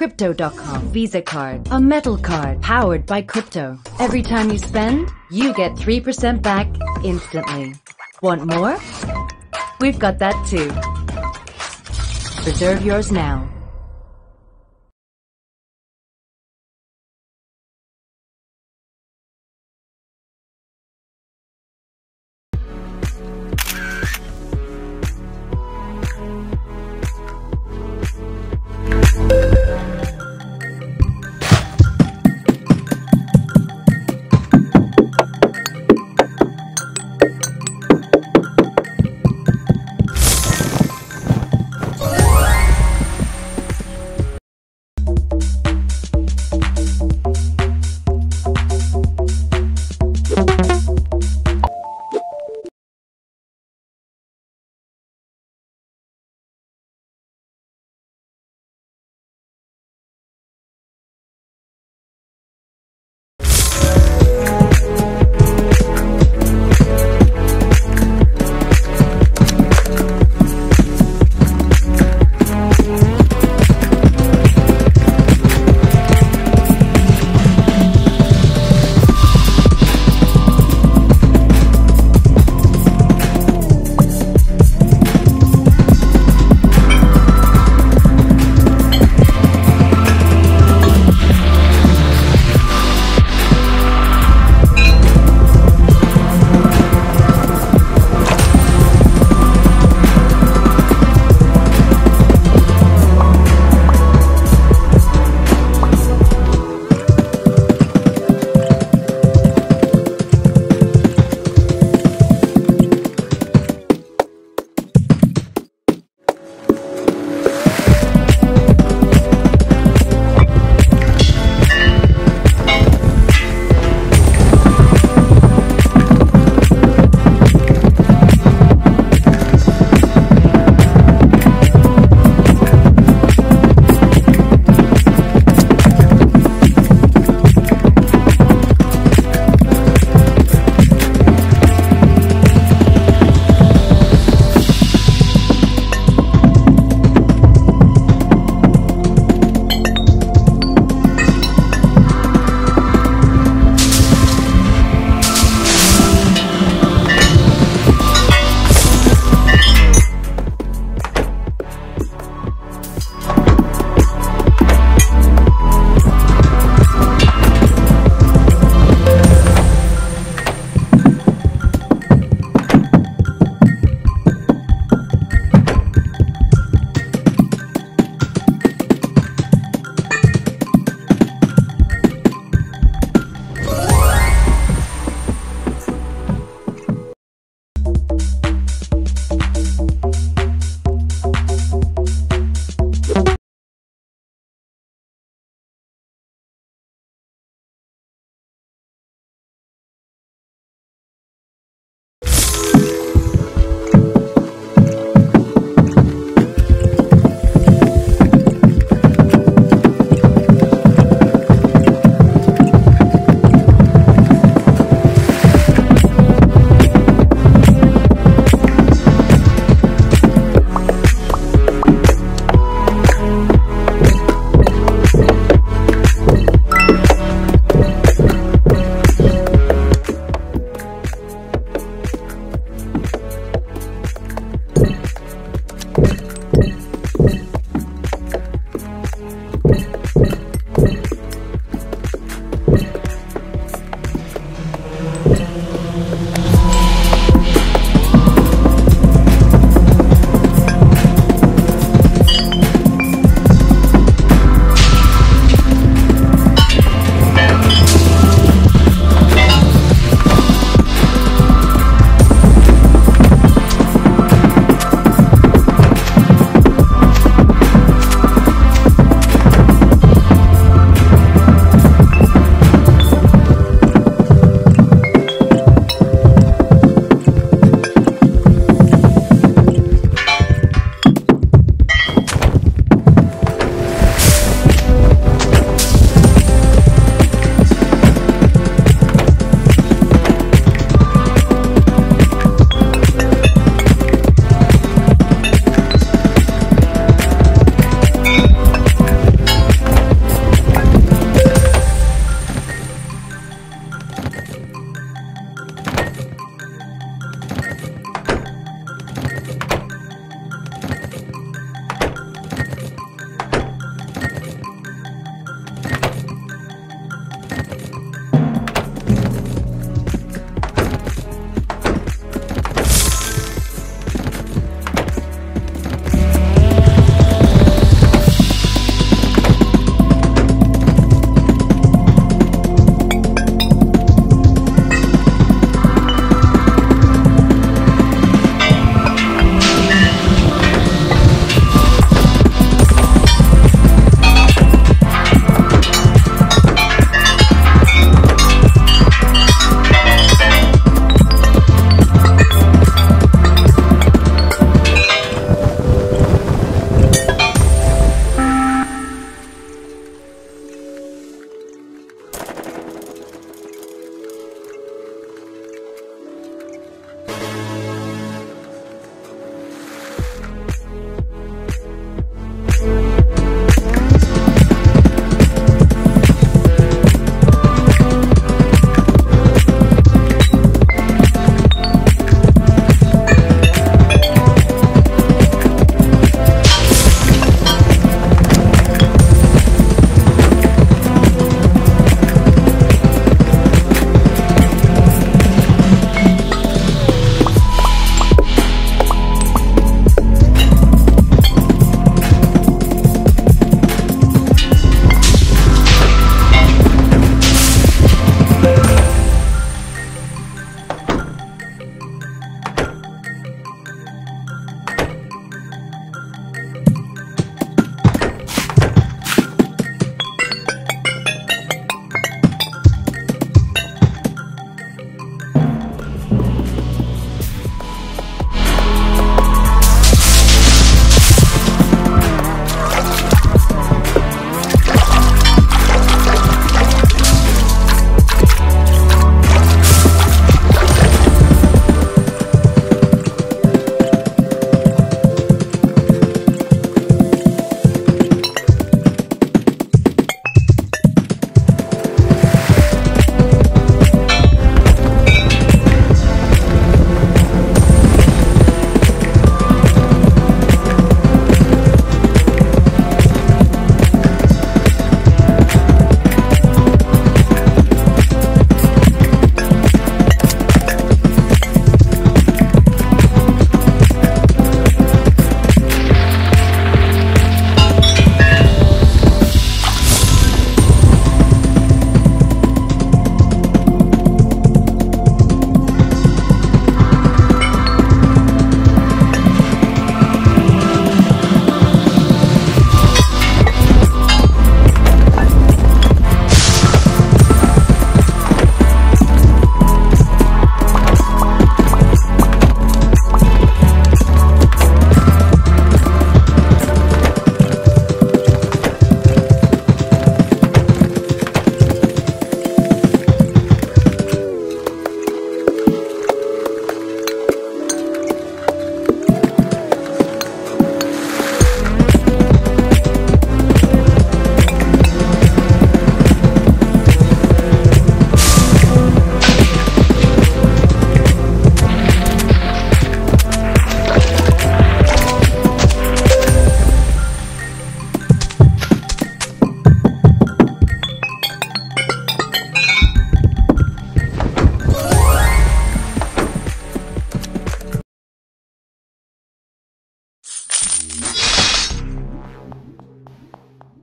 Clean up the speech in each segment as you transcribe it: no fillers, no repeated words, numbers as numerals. Crypto.com Visa card, a metal card powered by crypto. Every time you spend, you get 3% back instantly. Want more? We've got that too. Reserve yours now.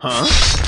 Huh?